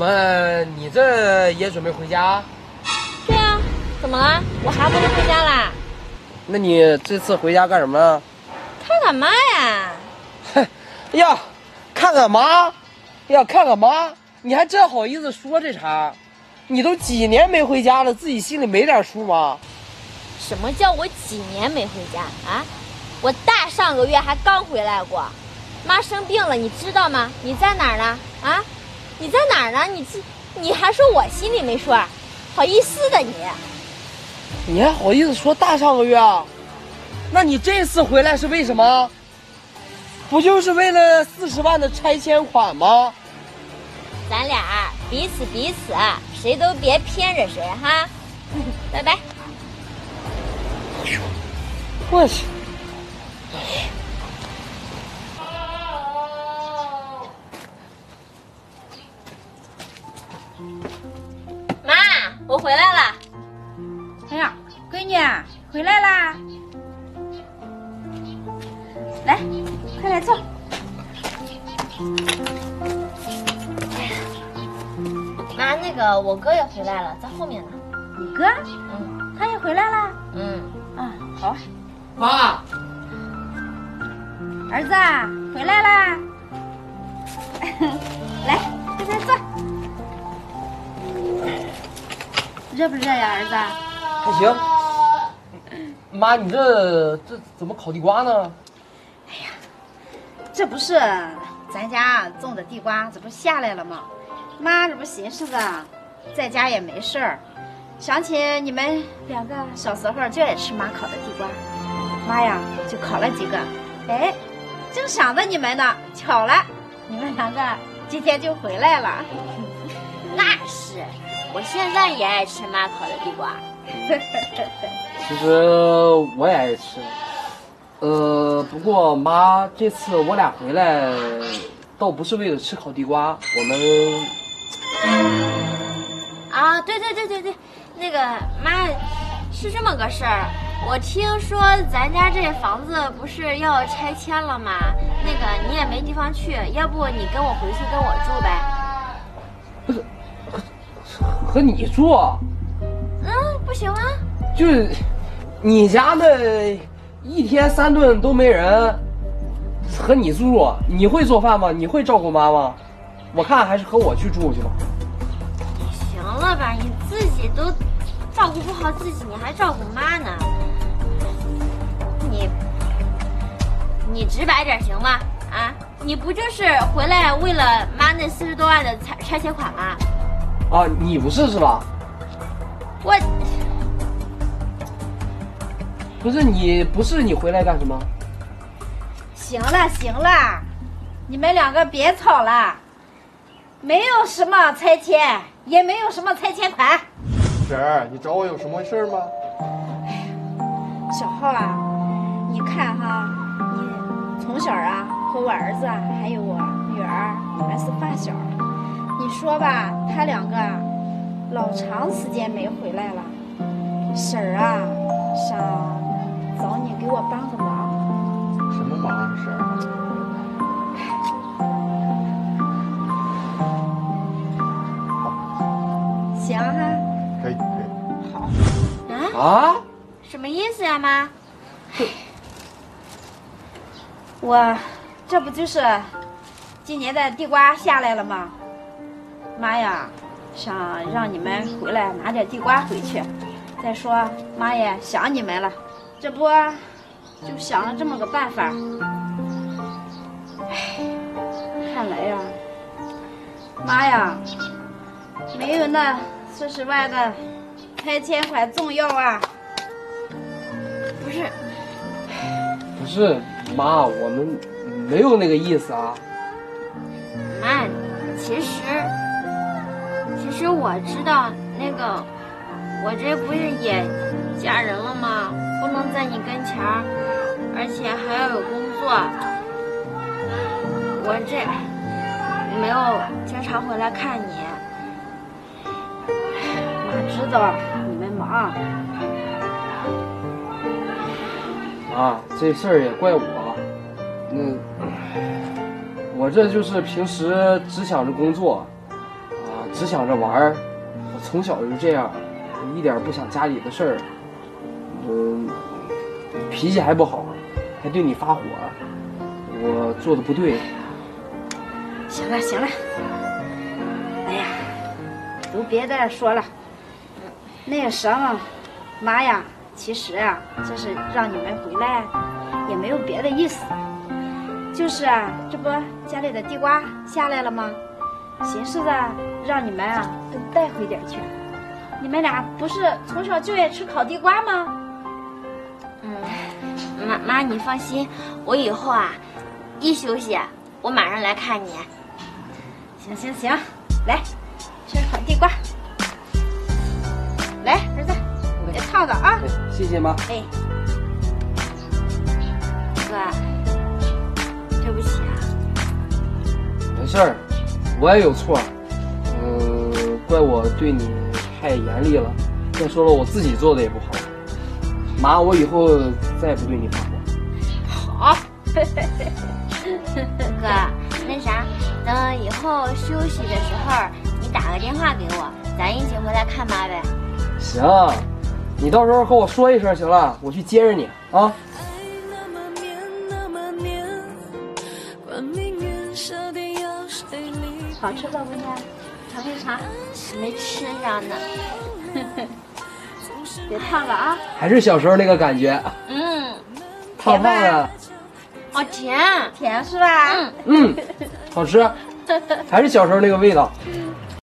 么你这也准备回家？对啊，怎么了？我还不能回家啦？那你这次回家干什么？看看妈呀！哼，呀，看看妈，呀，看看妈，你还真好意思说这茬？你都几年没回家了，自己心里没点数吗？什么叫我几年没回家啊？我大上个月还刚回来过。 妈生病了，你知道吗？你在哪儿呢？啊，你在哪儿呢？你还说我心里没数，好意思的你！你还好意思说大上个月啊？那你这次回来是为什么？不就是为了40万的拆迁款吗？咱俩彼此，谁都别偏着谁哈！拜拜。我去。 妈，我回来了。哎呀，闺女回来啦！来，快来坐。妈，那个我哥也回来了，在后面呢。你哥？嗯，他也回来了。嗯。啊，好啊。妈，儿子回来啦！来，快点坐。 热不热呀，儿子？还行。妈，你这怎么烤地瓜呢？哎呀，这不是咱家种的地瓜，这不下来了吗？妈，这不寻思着在家也没事儿，想起你们两个小时候就爱吃妈烤的地瓜，妈呀就烤了几个。哎，正想着你们呢，巧了，你们两个今天就回来了。那是。 我现在也爱吃妈烤的地瓜。其实我也爱吃，不过妈，这次我俩回来倒不是为了吃烤地瓜，我们……啊，对，那个妈是这么个事儿，我听说咱家这房子不是要拆迁了吗？那个你也没地方去，要不你跟我回去跟我住呗？不是。 和你住，嗯，不行啊。就是你家的一天3顿都没人，和你住，你会做饭吗？你会照顾妈妈？我看还是和我去住去吧。行了吧，你自己都照顾不好自己，你还照顾妈呢？你直白点行吗？啊，你不就是回来为了妈那40多万的拆迁款吗？ 啊，你不是是吧？我不是你，不是你回来干什么？行了，你们两个别吵了，没有什么拆迁，也没有什么拆迁款。婶儿，你找我有什么事儿吗？哎呀，小浩啊，你看哈，你从小啊和我儿子啊还有我女儿，你们是发小。 你说吧，他两个老长时间没回来了，婶儿啊，想找你给我帮个忙。什么忙啊，婶儿？行哈、啊。可以。好。啊？什么意思呀、啊，妈？我这不就是今年的地瓜下来了吗？ 妈呀，想让你们回来拿点地瓜回去。再说妈也想你们了，这不就想了这么个办法。哎，看来呀，妈呀，没有那40万的拆迁款重要啊。不是，妈，我们没有那个意思啊。妈，其实我知道，那个我这不是也嫁人了吗？不能在你跟前儿，而且还要有工作。我这没有经常回来看你。妈知道你们忙。啊，这事儿也怪我。嗯，我这就是平时只想着工作。 啊，只想着玩儿。我从小就这样，一点不想家里的事儿。脾气还不好，还对你发火，我做的不对。行了行了，哎呀，都别再说了。那个什么，妈呀，其实啊，这是让你们回来，也没有别的意思。 就是啊，这不家里的地瓜下来了吗？寻思着让你们啊都带回点去。你们俩不是从小就爱吃烤地瓜吗？嗯，妈，你放心，我以后啊一休息，我马上来看你。行行行，来吃烤地瓜。来，儿子，别烫着啊。谢谢妈。哎，哥。 对不起啊，没事儿，我也有错，怪我对你太严厉了。再说了，我自己做的也不好。妈，我以后再也不对你发火。好，哥，那啥，等以后休息的时候，你打个电话给我，咱一起回来看妈呗。行，你到时候和我说一声行了，我去接着你啊。 好吃吧，姑娘？尝没尝？没吃上呢。别烫了啊！还是小时候那个感觉。嗯。烫烫的。好甜，甜是吧？嗯。嗯，好吃。还是小时候那个味道。